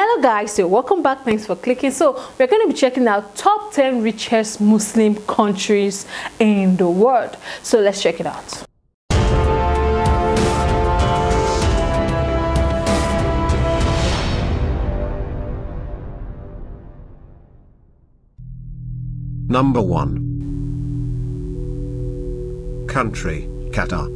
Hello guys, so welcome back. Thanks for clicking. So we're going to be checking out top 10 richest Muslim countries in the world. So let's check it out. Number 1. Country, Qatar.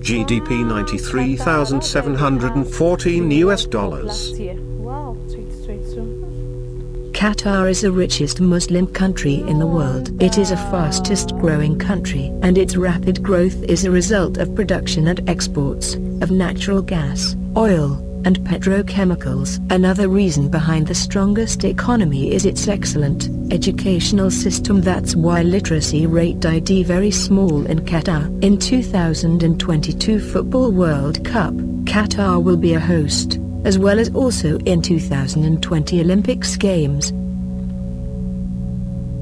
GDP $93,714. Last year. Wow, 2022. Qatar is the richest Muslim country in the world. It is a fastest growing country, and its rapid growth is a result of production and exports of natural gas, oil, and petrochemicals. Another reason behind the strongest economy is its excellent educational system. That's why literacy rate is very small in Qatar. In 2022 Football World Cup, Qatar will be a host, as well as also in 2020 Olympics Games.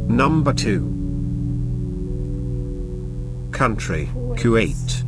Number 2. Country, Kuwait.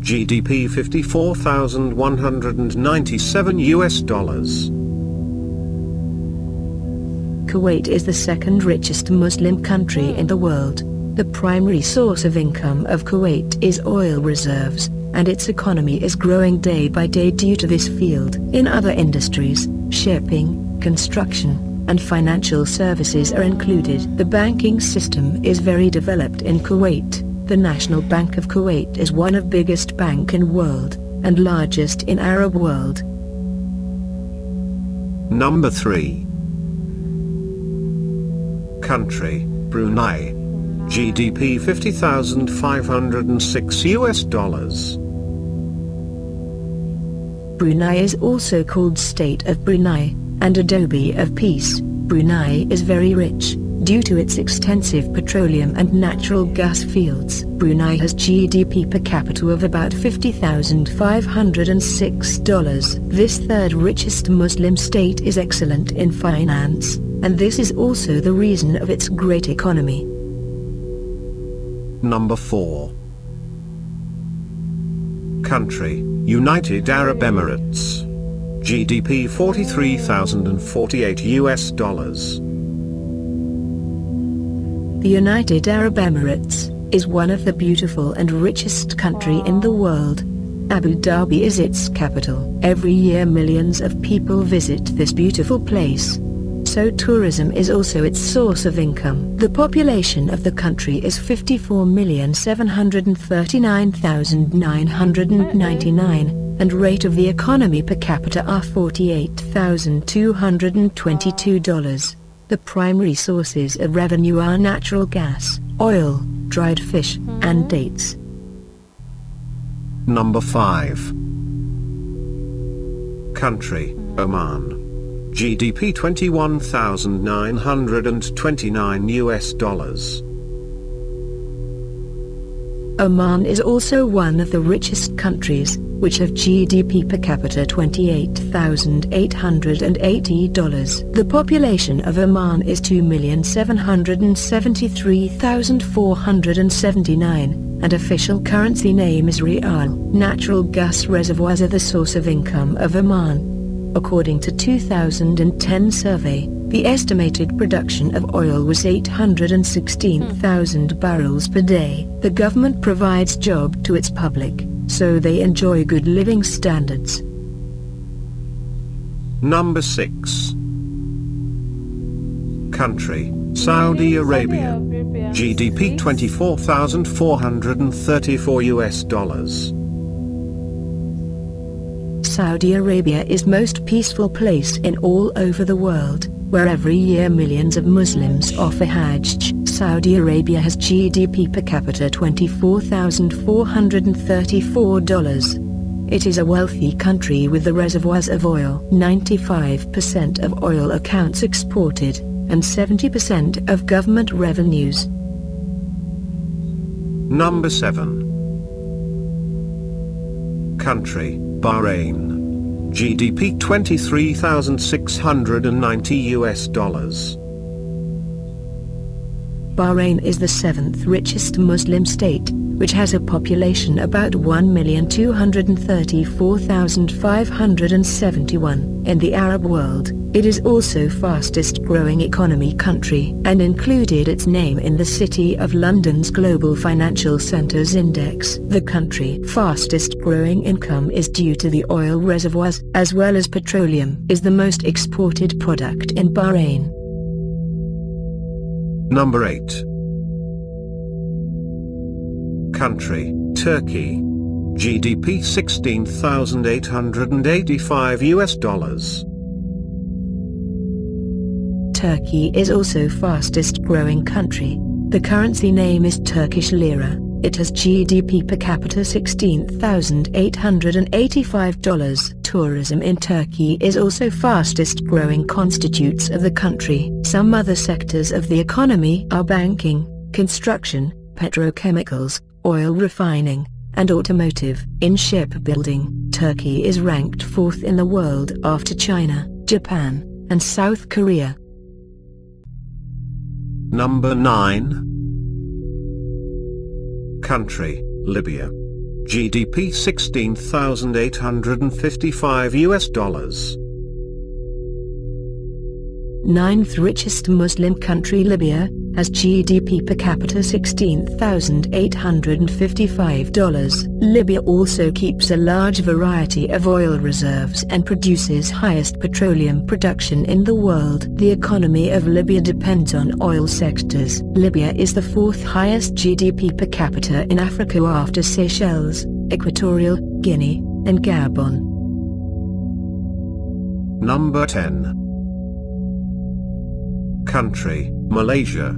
GDP $54,197. Kuwait is the second richest Muslim country in the world. The primary source of income of Kuwait is oil reserves, and its economy is growing day by day due to this field. In other industries, shipping, construction, and financial services are included. The banking system is very developed in Kuwait. The National Bank of Kuwait is one of biggest bank in world, and largest in Arab world. Number 3. Country, Brunei. GDP $50,506. Brunei is also called State of Brunei, and Abode of Peace. Brunei is very rich, due to its extensive petroleum and natural gas fields. Brunei has GDP per capita of about $50,506. This third richest Muslim state is excellent in finance, and this is also the reason of its great economy. Number 4. Country, United Arab Emirates. GDP $43,048. The United Arab Emirates is one of the beautiful and richest country in the world. Abu Dhabi is its capital. Every year millions of people visit this beautiful place. So tourism is also its source of income. The population of the country is 54,739,999, and rate of the economy per capita are $48,222. The primary sources of revenue are natural gas, oil, dried fish, and dates. Number 5. Country, Oman. GDP $21,929. Oman is also one of the richest countries, which have GDP per capita $28,880. The population of Oman is 2,773,479, and official currency name is Rial. Natural gas reservoirs are the source of income of Oman. According to 2010 survey, the estimated production of oil was 816,000 barrels per day. The government provides job to its public, so they enjoy good living standards. Number 6. Country, Saudi Arabia. GDP $24,434. Saudi Arabia is most peaceful place in all over the world, where every year millions of Muslims offer Hajj. Saudi Arabia has GDP per capita $24,434. It is a wealthy country with the reservoirs of oil. 95% of oil accounts exported, and 70% of government revenues. Number 7. Country, Bahrain. GDP $23,690. Bahrain is the seventh richest Muslim state, which has a population about 1,234,571 in the Arab world. It is also fastest growing economy country and included its name in the City of London's Global Financial Centres Index. The country's fastest growing income is due to the oil reservoirs, as well as petroleum is the most exported product in Bahrain. Number 8. Country, Turkey. GDP $16,885. Turkey is also fastest growing country. The currency name is Turkish Lira. It has GDP per capita $16,885. Tourism in Turkey is also fastest growing constitutes of the country. Some other sectors of the economy are banking, construction, petrochemicals, oil refining, and automotive. In shipbuilding, Turkey is ranked 4th in the world after China, Japan, and South Korea. Number 9. Country, Libya. GDP $16,855. 9th richest Muslim country, Libya has GDP per capita $16,855. Libya also keeps a large variety of oil reserves and produces highest petroleum production in the world. The economy of Libya depends on oil sectors. Libya is the 4th highest GDP per capita in Africa after Seychelles, Equatorial Guinea, and Gabon. Number 10. Country, Malaysia.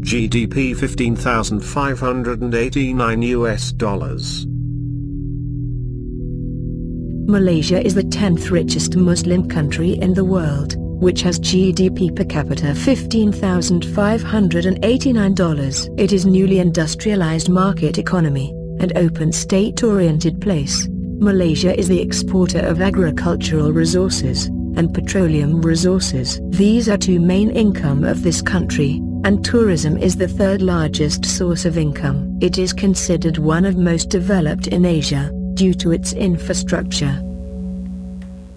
GDP $15,589. Malaysia is the 10th richest Muslim country in the world, which has GDP per capita $15,589. It is newly industrialized market economy, and open state-oriented place. Malaysia is the exporter of agricultural resources, and petroleum resources. These are two main income of this country, and tourism is the third largest source of income. It is considered one of most developed in Asia, due to its infrastructure.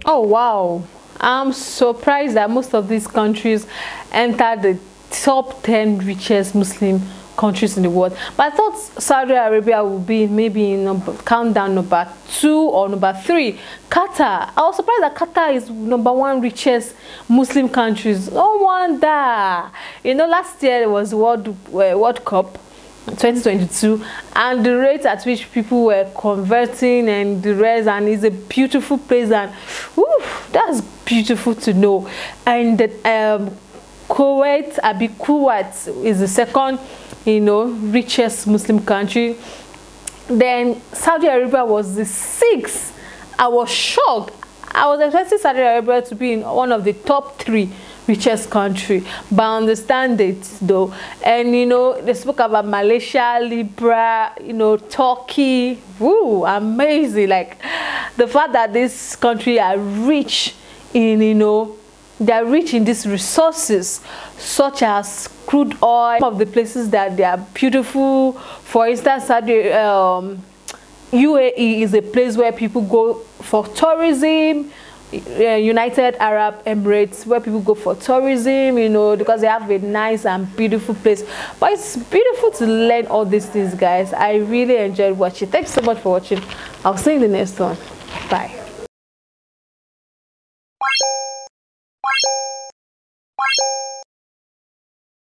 Oh wow, I'm surprised that most of these countries entered the top 10 richest Muslim countries in the world. But I thought Saudi Arabia would be maybe in countdown number 2 or number 3. Qatar, I was surprised that Qatar is number 1 richest Muslim countries. No wonder. You know, last year it was World Cup 2022, and the rate at which people were converting and the rest, and it's a beautiful place, and whew, that's beautiful to know. And Kuwait is the second, you know, richest Muslim country. Then Saudi Arabia was the 6th. I was shocked. I was expecting Saudi Arabia to be in one of the top 3 richest country, but I understand it though. And you know, they spoke about Malaysia, Libya, you know, Turkey. Woo, amazing! Like the fact that this country are rich in, you know, they are rich in these resources such as crude oil. Some of the places that they are beautiful, for instance, UAE is a place where people go for tourism. United Arab Emirates, where people go for tourism, you know, because they have a nice and beautiful place. But it's beautiful to learn all these things, guys. I really enjoyed watching. Thanks so much for watching. I'll see you in the next one. Bye.